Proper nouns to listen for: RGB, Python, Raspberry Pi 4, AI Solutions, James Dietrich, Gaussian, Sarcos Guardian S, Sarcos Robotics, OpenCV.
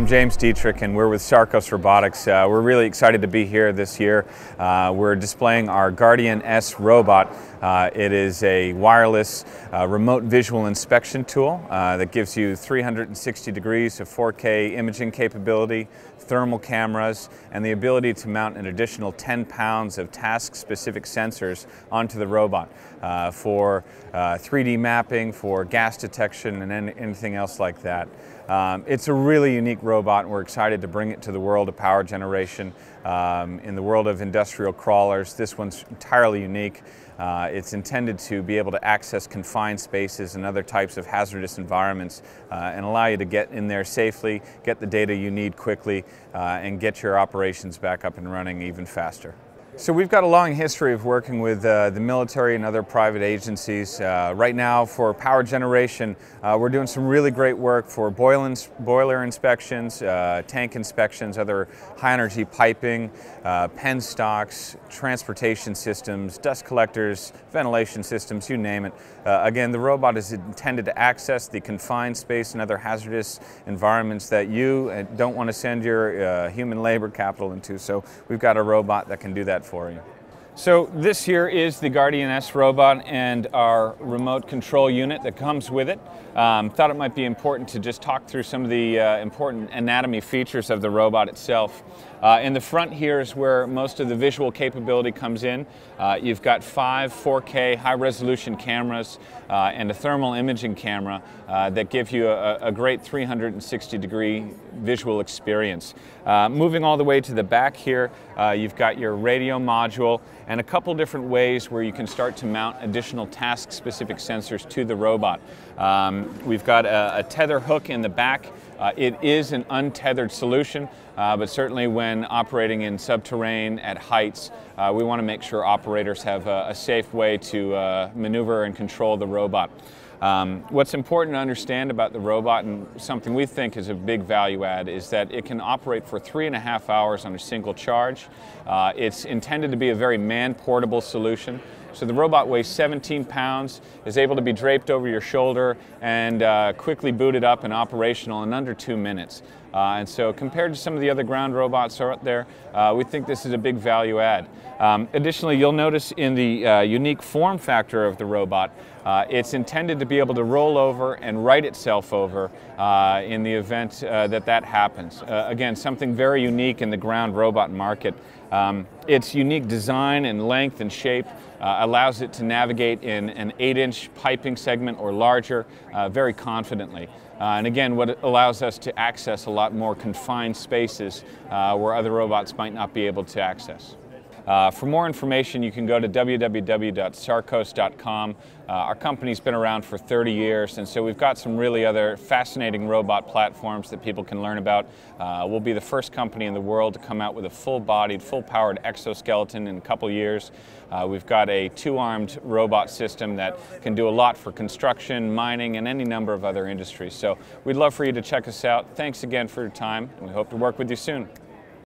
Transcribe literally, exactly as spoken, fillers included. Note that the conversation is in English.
I'm James Dietrich and we're with Sarcos Robotics. Uh, we're really excited to be here this year. Uh, we're displaying our Guardian S robot. Uh, it is a wireless uh, remote visual inspection tool uh, that gives you three hundred sixty degrees of four K imaging capability, thermal cameras, and the ability to mount an additional ten pounds of task-specific sensors onto the robot uh, for uh, three D mapping, for gas detection, and any, anything else like that. Um, it's a really unique robot, and we're excited to bring it to the world of power generation. Um, in the world of industrial crawlers, this one's entirely unique. Uh, it's intended to be able to access confined spaces and other types of hazardous environments uh, and allow you to get in there safely, get the data you need quickly, uh, and get your operations back up and running even faster. So we've got a long history of working with uh, the military and other private agencies. Uh, right now for power generation, uh, we're doing some really great work for boil ins boiler inspections, uh, tank inspections, other high energy piping, uh, penstocks, transportation systems, dust collectors, ventilation systems, you name it. Uh, again, the robot is intended to access the confined space and other hazardous environments that you don't want to send your uh, human labor capital into. So we've got a robot that can do that for you. So this here is the Guardian S robot and our remote control unit that comes with it. Um, thought it might be important to just talk through some of the uh, important anatomy features of the robot itself. Uh, in the front here is where most of the visual capability comes in. Uh, you've got five four K high-resolution cameras uh, and a thermal imaging camera uh, that give you a, a great three hundred sixty degree visual experience. Uh, moving all the way to the back here, uh, you've got your radio module and a couple different ways where you can start to mount additional task-specific sensors to the robot. Um, we've got a, a tether hook in the back. Uh, it is an untethered solution, uh, but certainly when operating in subterranean at heights, uh, we want to make sure operators have a, a safe way to uh, maneuver and control the robot. Um, what's important to understand about the robot, and something we think is a big value add, is that it can operate for three and a half hours on a single charge. Uh, it's intended to be a very man-portable solution. So the robot weighs seventeen pounds, is able to be draped over your shoulder, and uh, quickly booted up and operational in under two minutes. Uh, and so compared to some of the other ground robots out there, uh, we think this is a big value add. Um, additionally, you'll notice in the uh, unique form factor of the robot, uh, it's intended to be able to roll over and right itself over uh, in the event uh, that that happens. Uh, again, something very unique in the ground robot market. Um, its unique design and length and shape uh, allows it to navigate in an eight inch piping segment or larger uh, very confidently. Uh, and again, what it allows us to access a lot more confined spaces uh, where other robots might not be able to access. Uh, for more information, you can go to w w w dot sarcos dot com. Uh, our company's been around for thirty years, and so we've got some really other fascinating robot platforms that people can learn about. Uh, we'll be the first company in the world to come out with a full-bodied, full-powered exoskeleton in a couple years. Uh, we've got a two-armed robot system that can do a lot for construction, mining, and any number of other industries. So we'd love for you to check us out. Thanks again for your time, and we hope to work with you soon.